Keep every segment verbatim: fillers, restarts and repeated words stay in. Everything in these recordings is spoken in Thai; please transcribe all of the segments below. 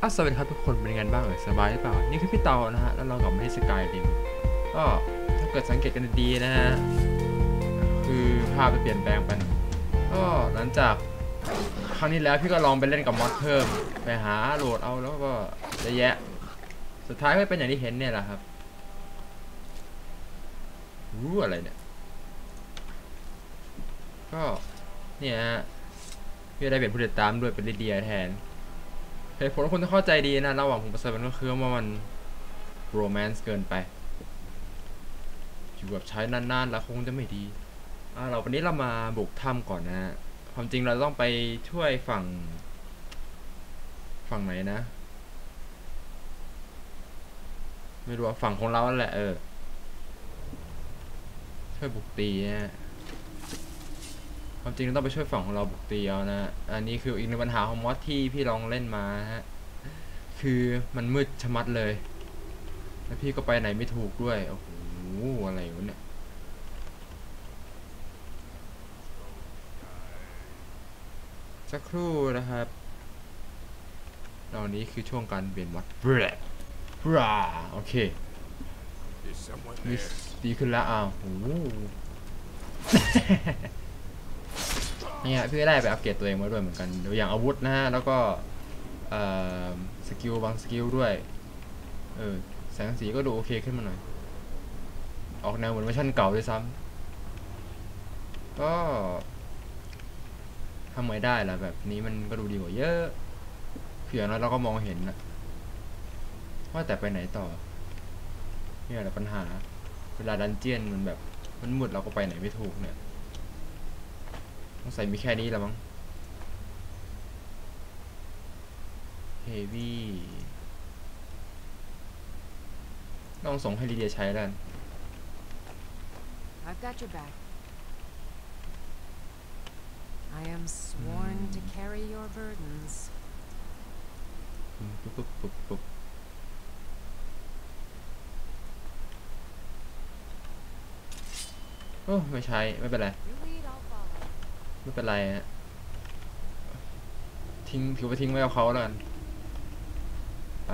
อ้าวสวัสดีครับทุกคนเป็นยังไงบ้างเอ่ยสบายหรือเปล่านี่คือพี่เตานะฮะแล้วเรากลับมาที่สกายริมก็ถ้าเกิดสังเกตกันดีนะฮะคือภาพจะเปลี่ยนแปลงไปก็หลังจากครั้งนี้แล้วพี่ก็ลองไปเล่นกับมอดเพิ่มไปหาโหลดเอาแล้วก็จะแยะสุดท้ายก็เป็นอย่างที่เห็นเนี่ยแหละครับรู้อะไรเนี่ยก็เนี่ยฮะพี่ได้เป็นผู้ติดตามด้วยเป็นลิเดียแทนเหตุผลที่คนจะเข้าใจดีนะระหว่างผมกับเซเว่นก็คือว่ามันโรแมนซ์เกินไปอยู่แบบใช้นานๆแล้วคงจะไม่ดีอ่าเราวันนี้เรามาบุกถ้ำก่อนนะความจริงเราต้องไปช่วยฝั่งฝั่งไหนนะไม่รู้ว่าฝั่งของเราแหละเออช่วยบุกตีนะความจริงเราต้องไปช่วยฝั่งของเราบุกตีเอานะอันนี้คืออีกหนึ่งปัญหาของมอสที่พี่ลองเล่นมาฮะคือมันมืดชะมัดเลยแล้วพี่ก็ไปไหนไม่ถูกด้วยโอ้โหอะไรวะเนี่ยสักครู่นะครับตอนนี้คือช่วงการเปลี่ยนวัดเบรดราโอเคดีขึ้นแล้วอ้าวโอ้โห เนี่ยพี่ได้ไปอัปเกรดตัวเองมาด้วยเหมือนกันอย่างอาวุธนะฮะแล้วก็สกิลบางสกิลด้วยเออแสงสีก็ดูโอเคขึ้นมาหน่อยออกแนวเหมือนเวอร์ชันเก่าด้วยซ้ำก็ทำไงได้ล่ะแบบนี้มันก็ดูดีกว่าเยอะเผื่อแล้วเราก็มองเห็นนะว่าแต่ไปไหนต่อเนี่ยแหละปัญหาเวลาดันเจียนมันแบบมันมืดเราก็ไปไหนไม่ถูกเนี่ยต้องใส่มีแค่นี้ละมั้งเฮวี่ต้องส่งให้ลีเดียใช้แล้วI've got your back. I am sworn to carry your burdens. Oh, ไม่ใช่ไม่เป็นไรไม่เป็นไรฮะทิ้งถือว่าทิ้งไว้กับเขาแล้วกันไป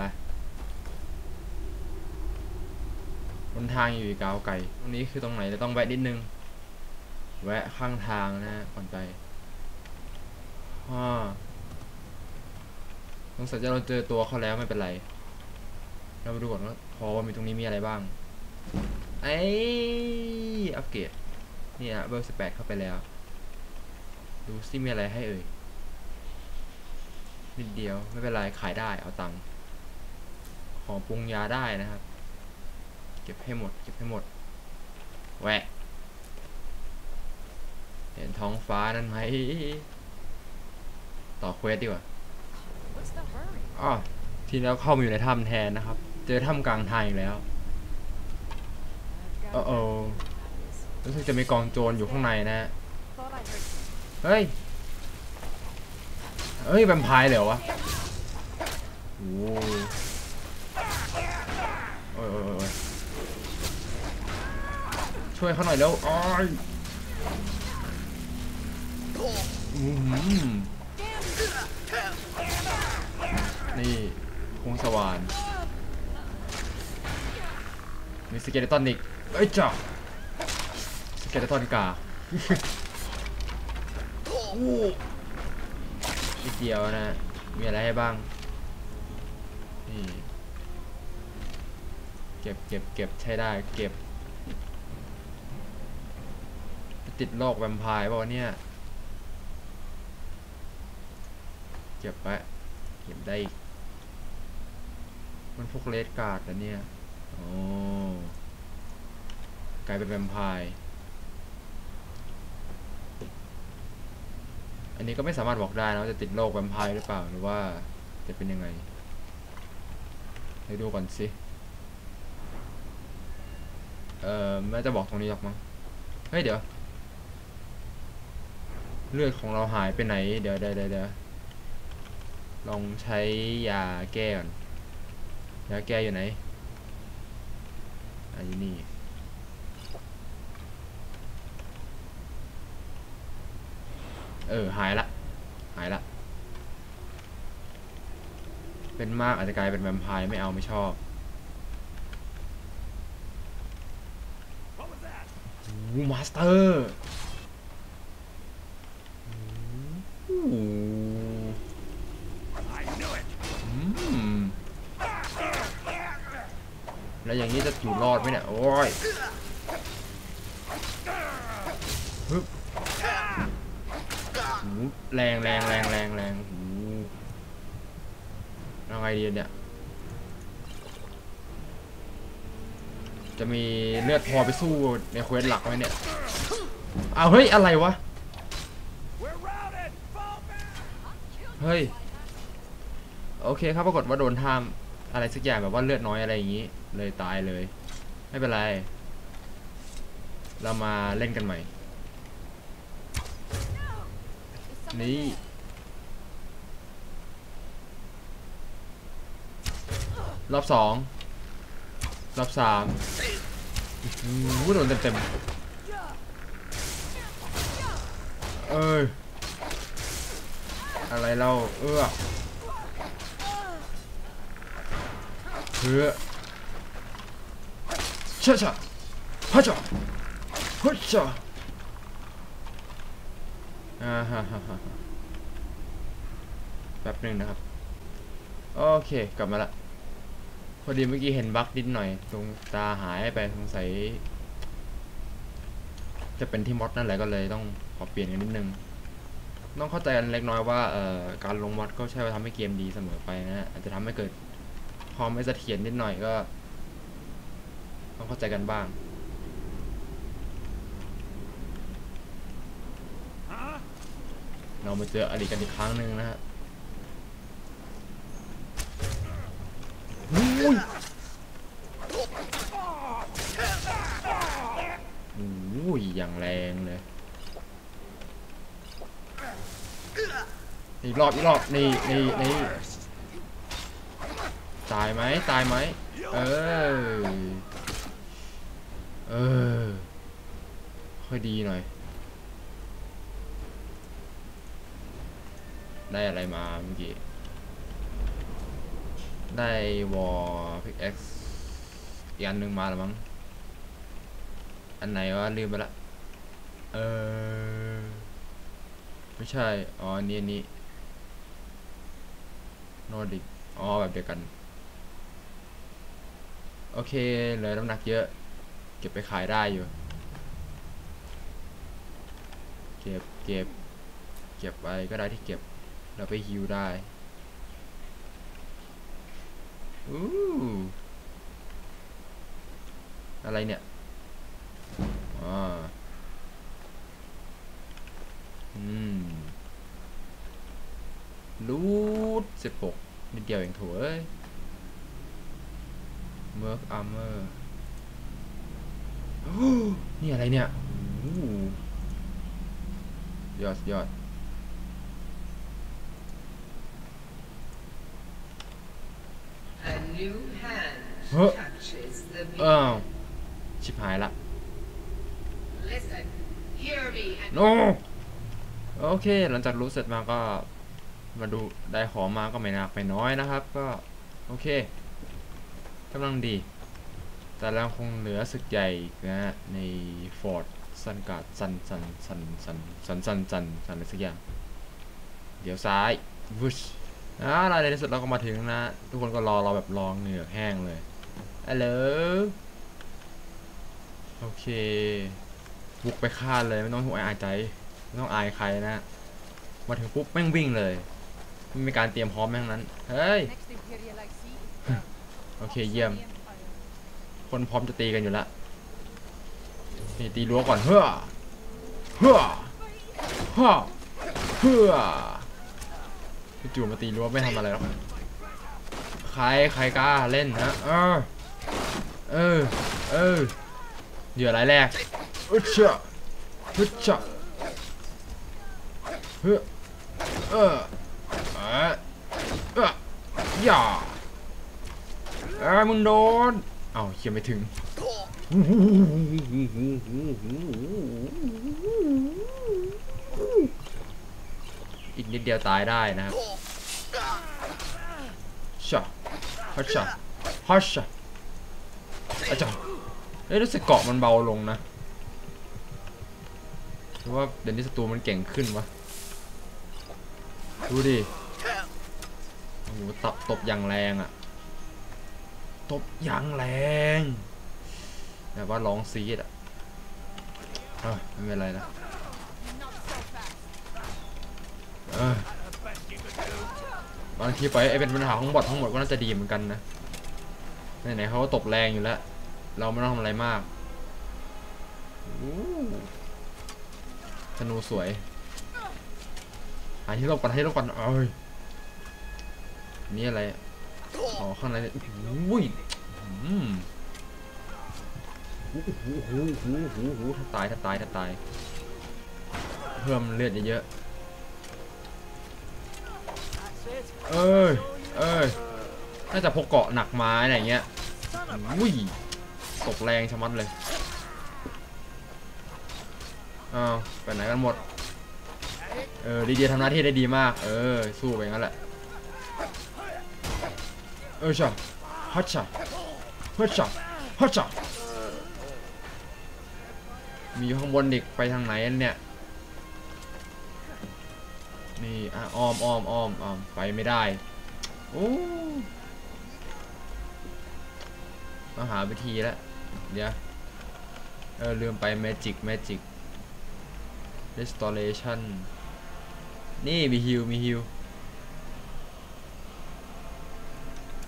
บนทางอยู่อีกกาวไก่ตรงนี้คือตรงไหนเราต้องแวะนิดนึงแวะข้างทางนะฮะก่อนไปฮ่าสงสัยจะเราเจอตัวเขาแล้วไม่เป็นไรเราไปดูก่อนว่าพอว่ามีตรงนี้มีอะไรบ้างไอ้อัปเกรดนี่ฮะเบอร์สิบแปดเข้าไปแล้วดูซิมีอะไรให้เอ่ยนิดเดียวไม่เป็นไรขายได้เอาตังค์ของปรุงยาได้นะครับเก็บให้หมดเก็บให้หมดแหวะเห็นท้องฟ้านั้นไหมต่อเควสดีกว่าอ๋อทีแล้วเข้ามาอยู่ในถ้ำแทนนะครับเจอถ้ำกลางทางอีกแล้วเออรู้สึกจะมีกองโจรอยู่ข้างในนะเฮ้ยเฮ้ยแวมไพร์เหรอวะโอ้โอ้ยช่วยเขาหน่อยแล้วอ้อยนี่คงสว่านมีสเกเลตันอีกเอ้ยจ้าสเกเลตันกานิดเดียวนะมีอะไรให้บ้างนี่เก็บเก็บเก็บใช้ได้เก็บติดโรคแวมไพร์ป่ะเนี่ยเก็บไว้เก็บได้อีกมันพวกเลดการ์ดแล้วเนี่ยโอ้กลายเป็นแวมไพร์อันนี้ก็ไม่สามารถบอกได้นะว่าจะติดโรคแวมไพร์หรือเปล่าหรือว่าจะเป็นยังไงไปดูก่อนสิเอ่อไม่จะบอกตรงนี้หรอกมั้งเฮ้ยเดี๋ยวเลือดของเราหายไปไหนเดี๋ยวเดี๋ยวเดี๋ยวลองใช้ยาแก้ก่อนยาแก้อยู่ไหนอันนี้เออหายละหายละ เป็นมากอาจจะกลายเป็นแวมไพร์ไม่เอาไม่ชอบโอ้มาสเตอร์โอ้แล้วอย่างนี้จะอยู่รอดไหมเนี่ยโอ้ยฮึบแรงแรงแรงแรงแรงโอ้ยังไงดีเนี่ยจะมีเลือดพอไปสู้ในเควสหลักไหมเนี่ยเอาเฮ้ยอะไรวะเฮ้ยโอเคครับปรากฏว่าโดนทำอะไรสักอย่างแบบว่าเลือดน้อยอะไรอย่างนี้เลยตายเลยไม่เป็นไรเรามาเล่นกันใหม่นี่รอบสองรอบสามวู้โดนเต็มๆเอออะไรเราเออเพื่อเชะชะฮัชชะฮัชชะอ่าฮ่าฮ่าฮ่าแป๊บนึงนะครับโอเคกลับมาละพอดีเมื่อกี้เห็นบั๊กนิดหน่อยตรงตาหายไปสงสัยจะเป็นที่มอดนั่นแหละก็เลยต้องขอเปลี่ยนกันนิดนึงต้องเข้าใจกันเล็กน้อยว่าการลงมอดก็ใช่ว่าทำให้เกมดีเสมอไปนะอาจจะทำให้เกิดความไม่เสถียรนิดหน่อยก็ต้องเข้าใจกันบ้างเรามาเจออดีตกันอีกครั้งหนึ่งนะฮะอุ้ยอย่างแรงเลยอีกรอบอีกรอบนี่นี่นี่ตายไหมตายไหมเออเออค่อยดีหน่อยได้อะไรมาเมื่อกี้ได้วอร์พิกเอ็กซ์อีกอันหนึ่งมาแล้วมั้งอันไหนวะลืมไปละเออไม่ใช่อ๋อนี่นี่โนดิกอ๋อแบบเดียวกันโอเคเหลือน้ำหนักเยอะเก็บไปขายได้อยู่เก็บเก็บเก็บไปก็ได้ที่เก็บเราไปฮิวได้อู้อะไรเนี่ยอ๋ออืมรูทสิบหกนิดเดียวเองโถ่เอ้ยเมิร์กอาร์เมอร์นี่อะไรเนี่ยยอดยอดเฮ้ออ้าวชิบหายละโนโอเคหลังจากรู้เสร็จมาก็มาดูได้ของมาก็ไม่หนักไม่น้อยนะครับก็โอเคกำลังดีแต่เราคงเหลือศึกใหญ่นะในฟอร์ดซันการ์ดซันซันซันซันซันซันซันซันอะไรสักอย่างเดี๋ยวซ้ายวุ้ชอ่าในที่สุดเราก็มาถึงนะทุกคนก็รอเราแบบรอเหงือกแห้งเลยฮัลโหลโอเคบุกไปฆ่าเลยไม่ต้องห่วงอายใจไม่ต้องอายใครนะมาถึงปุ๊บแม่งวิ่งเลยไม่มีการเตรียมพร้อมแม่งนั้นเฮ้ยโอเคเยี่ยมคนพร้อมจะตีกันอยู่ละนี่ตีรั้วก่อนเฮ้อเฮ้อเฮ้อเฮ้อจู่มาตีรั้วไม่ทำอะไรหรอกใครใครกล้าเล่นนะเออเออเออเหยื่อรายแรกฮึชะฮึชะเฮ้อเออเออเออย่าเออมึงโดนเอ้าเขียนไม่ถึงอีกนิดเดียวตายได้นะครับ ชะฮัชชะฮัชชะอาจารย์เอ้ยรู้สึกเกาะมันเบาลงนะเพราะว่าเดี๋ยวนี้ศัตรูมันเก่งขึ้นวะดูดิโอ้โหตับตบอย่างแรงอะตบอย่างแรงแบบว่าร้องซีดอะเออไม่เป็นไรนะเออบางทีไปไอเป็นปัญหาของบอททั้งหมดก็น่าจะดีเหมือนกันนะไหนๆเขาก็ตบแรงอยู่แล้วเราไม่ต้องทำอะไรมากธนูสวยหาที่หลบก่อนให้หลบก่อนเอ้ยนี่อะไรอ๋อข้างในอุ้ยอืมหูหูหูหูหูถ้าตายถ้าตายถ้าตายเพิ่มเลือดเยอะๆเอ้ยเอ้ยน่าจะพกเกาะหนักมาอะไรเงี้ยอุ้ยตกแรงชะมัดเลยอ้าวไปไหนกันหมดเออดีเดียทำหน้าที่ได้ดีมากเออสู้ไปงั้นแหละเออช่าฮัชช่าฮัชช่าฮัชช่ามีอยู่ข้างบนเด็กไปทางไหนเนี่ยนี่อ้อมอ้อมอ้อมอ้อมไปไม่ได้โอ้ต้องหาวิธีแล้วเดี๋ยวเออลืมไปแมจิกแมจิก restoration นี่มีฮิวมีฮิว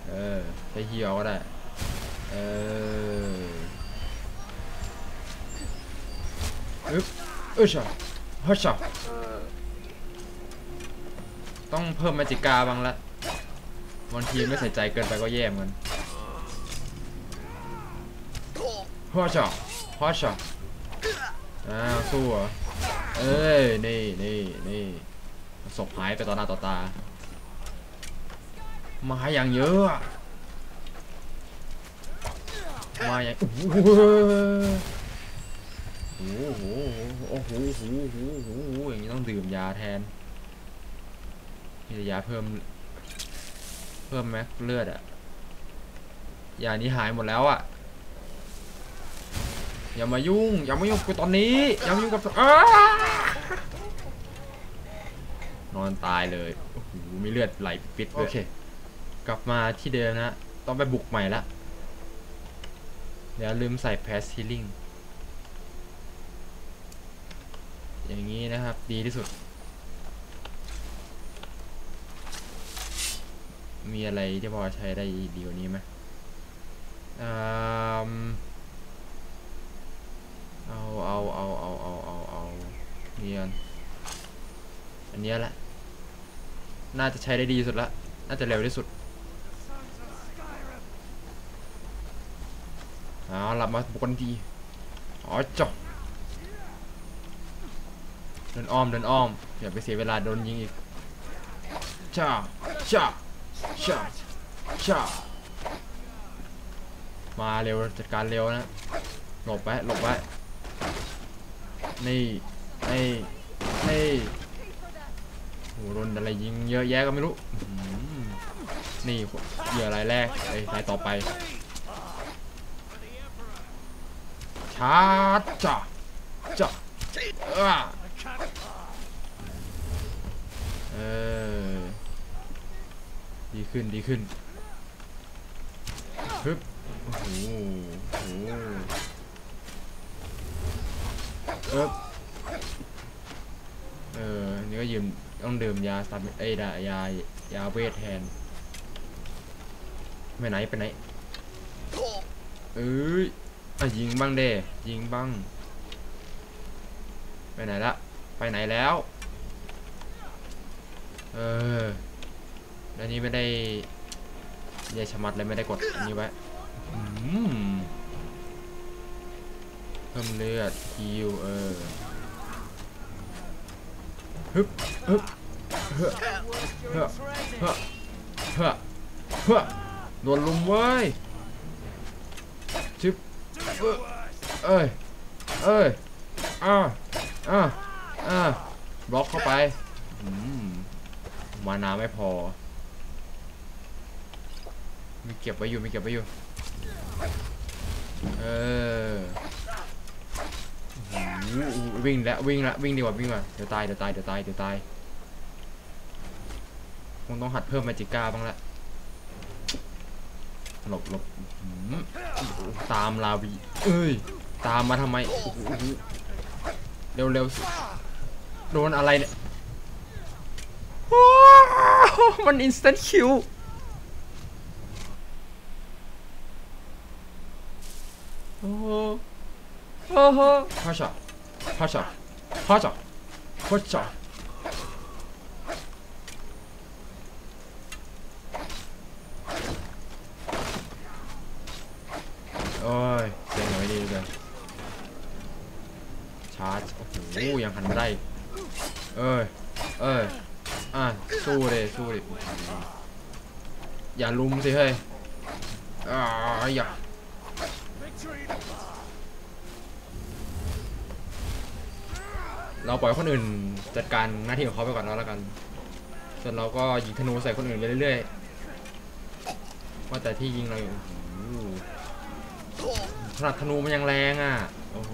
เออไปฮิวเอาก็ได้เอออึ๊บอึ๊ชฮัชชต้องเพิ่มแมจิกาบ้างละบางทีไม่ใส่ใจเกินไปก็แย่เหมือนพ่อชอบพ่อชอบอ้าวสู้เหรอเอ้ยนี่นี่นี่ศพหายไปต่อหน้าต่อตามาอย่างเยอะมาอย่างโอ้โหโอ้โหโอ้โหอย่างนี้ต้องดื่มยาแทนมียาเพิ่มเพิ่มแม็กเลือดอะยานี้หายหมดแล้วอะอย่ามายุ่งอย่ามายุ่งกับตอนนี้อย่ามายุ่งกับนอนตายเลยโอ้โหมีเลือดไหลปิดโอเคกลับมาที่เดิมนะต้องไปบุกใหม่ละเดี๋ยวลืมใส่แพสซิลิ่งอย่างนี้นะครับดีที่สุดมีอะไรที่พอใช้ได้ดีกว่านี้ไหมอ่าเอาเอาเอาเอาเอาเอาเอาเนียนอันนี้แหละน่าจะใช้ได้ดีสุดละน่าจะเร็วที่สุดเอาหลับมาบุกกันดีอ๋อจบเดินอ้อมเดินอ้อมอย่าไปเสียเวลาโดนยิงอีกชาชาชาชามาเร็วจัดการเร็วนะหลบไว้หลบไว้นี่นี่นี่โหโดนอะไรยิงเยอะแยะก็ไม่รู้นี่เหยื่อรายแรกไอ้รายต่อไปชาร์จจ่ะจ่ะเออดีขึ้นดีขึ้นฮึบโอ้โหโอ้โหเออเออนี่ก็ยืมต้องดื่มยาสตันเอ้ยดายายาเวทแทนไปไหนไปไหนเอ้ยอ่ะยิงบ้างเด้ยิงบ้างไปไหนละไปไหนแล้วเออแล้วนี้ไม่ได้ยาชะมัดเลยไม่ได้กดอันนี้ไว้เพิ่มเลือดฮิวเออฮึบฮึบเฮ้อเฮ้อเฮ้อเฮ้อเฮ้อโดนลุมเว้ยชิบเอ้ยเอ้ยอ่าอ่าอ่าบล็อกเข้าไปมานาไม่พอ มีเก็บไว้อยู่มีเก็บไว้อยู่เออวิ่งแล้ววิ่งละวิ่งดีกว่าวิ่งมาเดี๋ยวตายเดี๋ยวตายเดี๋ยวตายเดี๋ยวตายคงต้องหัดเพิ่มมาจิก้าบ้างละหลบหลบตามลาวีเอ้ยตามมาทำไมเร็วเร็วโดนอะไรเนี่ยมัน instant kill โอ้โหโอ้โหพ่อจ๋าพ่อจ๋าพ่อจ๋าพ่อจ๋าโอ้ยเจ๋งไม่ดีเลยชาร์จโอ้โหยังหันไม่ได้เอ้ยเอ้ยอ่ะสู้เลยสู้เลยอย่าลุมสิเฮ้ยอ่าอย่าเราปล่อยคนอื่นจัดการหน้าที่ของเขาไปก่อนแล้วละกันส่วนเราก็ยิงธนูใส่คนอื่นไปเรื่อยๆว่าแต่ที่ยิงเราอยู่ขนาดธนูมันยังแรงอ่ะโอ้โห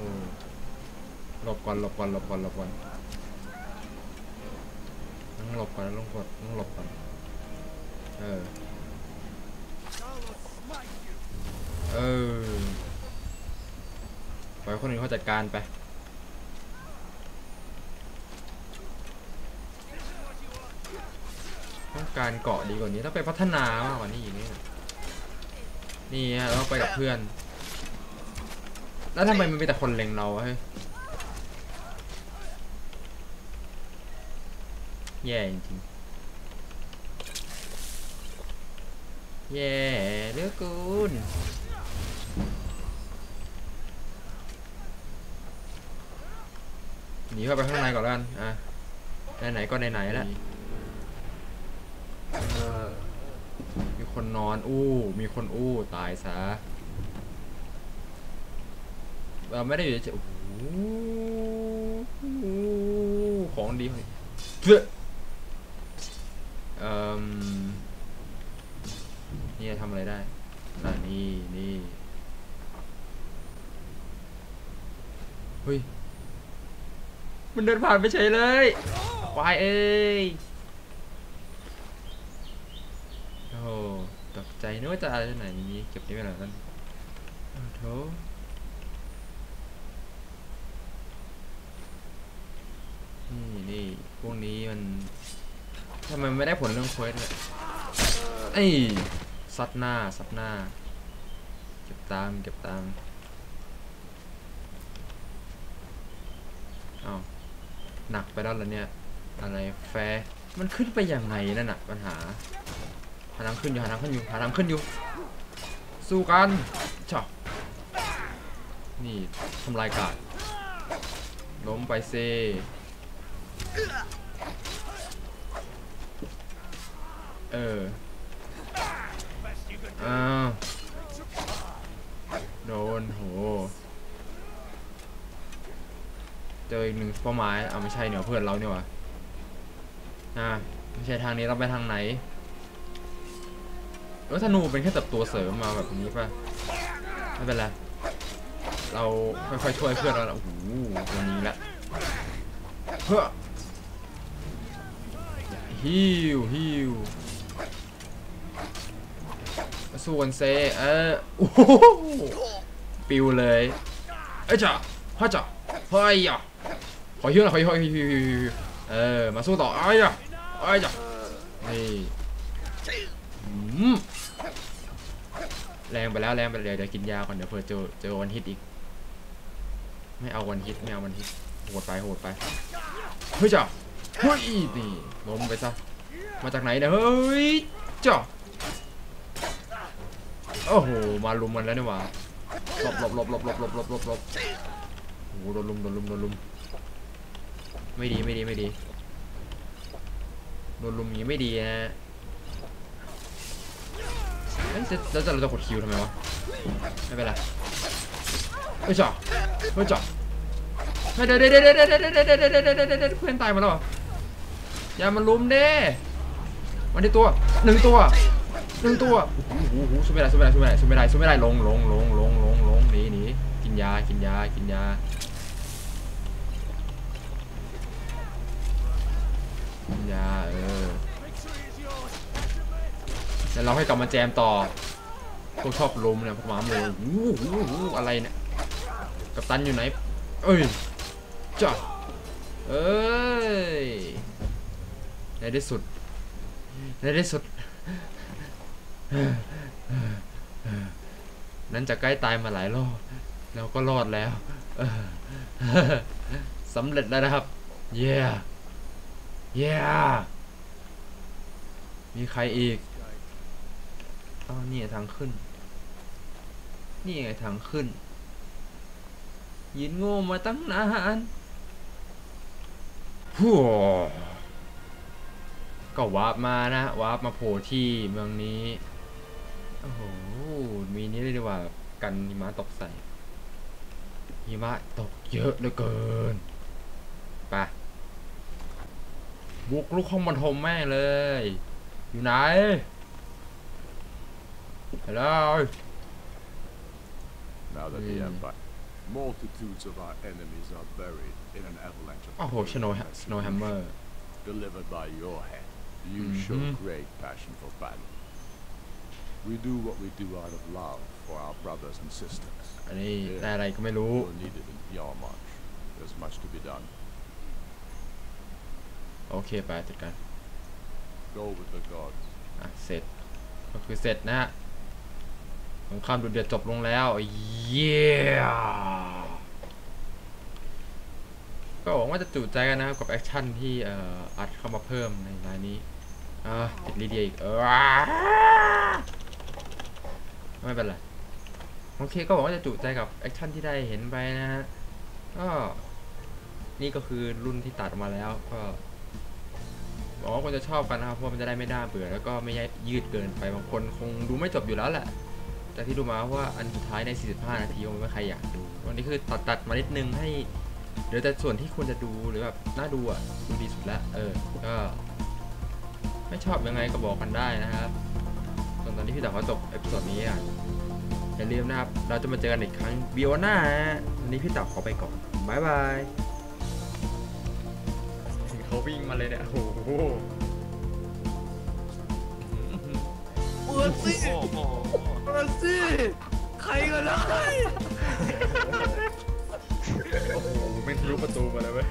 หลบก่อนหลบก่อนหลบก่อนหลบก่อนต้องหลบก่อนต้องกดต้องหลบก่อนเออเออปล่อยคนอื่นเขาจัดการไปต้องการเกาะดีกว่านี้ต้องไปพัฒนามากกว่านี้อีกนี่นี่ฮะเราไปกับเพื่อนแล้วทำไมมันมีแต่คนเล็งเราเฮ้ยแย่จริงแย่เลือกกูนหนีเข้าไปข้างในก่อนแล้วกันอ่ะไหนๆก็ไหนๆแล้วมีคนนอนอู้มีคนอู้ตายซะเราไม่ได้อยู่เฉยๆของดีเอ่อนี่ทำอะไรได้นี่นี่เฮ้ยมันเดินผ่านไปเฉยเลยควายเอ้ยโอ้โหตกใจนึกว่าจะอะไรไหนนี้เก็บนี้ไปหน่อยกันโถนี่นี่พวกนี้มันทำไมไม่ได้ผลเรื่องเควสเลยไอ้ซัดหน้าซัดหน้าเก็บตามเก็บตามอ้าวหนักไปแล้วล่ะเนี่ยอะไรแฟร์มันขึ้นไปยังไงนั่นน่ะปัญหาหาทางขึ้นอยู่หาทางขึ้นอยู่หาทางขึ้นอยู่สู้กันช็อตนี่ทำลายกาดล้มไปเซเอออ้าวโดนโหเจออีกหนึ่งเป้าหมายเอาไม่ใช่เนี่ยเพื่อนเราเนี่ยวะอ่าไม่ใช่ทางนี้เราไปทางไหนแล้วธนูเป็นแค่แบบตัวเสริมมาแบบนี้ป่ะไม่เป็นไรเราค่อยๆช่วยเพื่อนเราละโอ้โหตัวนี้ละเฮ้อฮิวฮิวส่วนเซเออโอ้โหปิวเลยเอ้ยจ้ะพ่อจ้ะพ่อยอ่ะขอฮิวหน่อยขอฮิวขอฮิวเออมาสู้ต่อเอ้ยจ้ะเอ้ยจ้ะนี่แรงไปแล้วแรงไปเลยเดี๋ยวกินยาก่อนเดี๋ยวเพื่อเจอเจอวันฮิตอีกไม่เอาวันฮิตไม่เอาวันฮิตโหดไปโหดไปเฮ้ยจ้ะเฮ้ยนี่ล้มไปซะมาจากไหนเนี่ยเฮ้ยจ้ะโอ้โหมาลุมมันแล้วเนี่ยว่ะหลบหลบหลบหลบหลบหลบหลบหลบหลบโอ้โหโดนลุมโดนลุมโดนลุมไม่ดีไม่ดีไม่ดีโดนลุมอย่างนี้ไม่ดีนะแล้วจะเราจะกดคิวทำไมวะไม่เป็นไรเฮ้ยจ้ะเฮ้ยจ้ะเดี๋ยวเดี๋ยวเดี๋ยวเดี๋ยวเดี๋ยวเดี๋ยวเดี๋ยวเดี๋ยวเดี๋ยวเพื่อนตายมาแล้วอย่ามันลุมเด้มันได้ตัวหนึ่งตัว หนึ่งตัวหูหูสู้ไม่ได้สู้ไม่ได้สู้ไม่ได้สู้ไม่ได้สู้ไม่ได้ลงลงลงลงลงลงหนีหนีกินยากินยากินยากินยาเออแล้วเราให้กลับมาแจมต่อพวกชอบลมเนี่ยพวกหมาเลยหูหูหูอะไรเนี่ยกัปตันอยู่ไหนเอ้ยจ้ะเอ้ยในที่สุดในที่สุดนั้นจะใกล้ตายมาหลายรอบแล้วก็รอดแล้วสำเร็จแล้วนะครับเย้เย้มีใครอีกอ๋อนี่ทางขึ้นนี่ไงทางขึ้นยืนโง่มาตั้งนานฮู้ก็วาร์ปมานะวาร์ปมาโผล่ที่เมืองนี้โอ้โหมีนี้เลยดีกว่ากันหิมะตกใส่หิมะตกเยอะเหลือเกินไปบุกลุกห้องบรรทมแม่งเลยอยู่ไหนฮัลโหล Now that the Empire, multitudes of our enemies are buried in an avalanche of. โอ้โห Snowhammer delivered by your hand. You show great passion for battle. We do what we do out of love for our brothers and sisters. อันนี้ได้อะไรก็ไม่รู้ Needed in your march. There's much to be done. โอเคไปจัดการ Go with the gods. อ่ะเสร็จก็คือเสร็จนะฮะสงครามดุเดือดจบลงแล้วเย้ก็หวังว่าจะจุใจกันนะครับกับแอคชั่นที่อัดเข้ามาเพิ่มในรายนี้ติดลีเดียอีกไม่เป็นไรโอเคก็หวังว่าจะจุใจกับแอคชั่นที่ได้เห็นไปนะฮะก็นี่ก็คือรุ่นที่ตัดมาแล้วก็หวังว่าคนจะชอบกันนะครับเพราะมันจะได้ไม่น่าเบื่อแล้วก็ไม่ยืดเกินไปบางคนคงดูไม่จบอยู่แล้วแหละจากที่ดูมาว่าอันสุดท้ายในสี่สิบห้านาทีมันไม่ใครอยากดูวันนี้คือตัดตัดมานิดนึงให้เดี๋ยวแต่ส่วนที่ควรจะดูหรือแบบน่าดูอ่ะดูดีสุดละเออก็ไม่ชอบยังไงก็บอกกันได้นะครับตอนตอนนี้พี่แต่ขอจบเอพิโซดนี้อ่ะอย่าลืมนะครับเราจะมาเจอกันอีกครั้งวิวหน้าวันนี้พี่แต่ขอไปก่อนบ๊ายบายเขาวิ่งมาเลยเนี่ยโอ้โหเปิดสิมาสิใครก็ได้โอ้โหไม่ทะลุประตูมาเลยเว้ย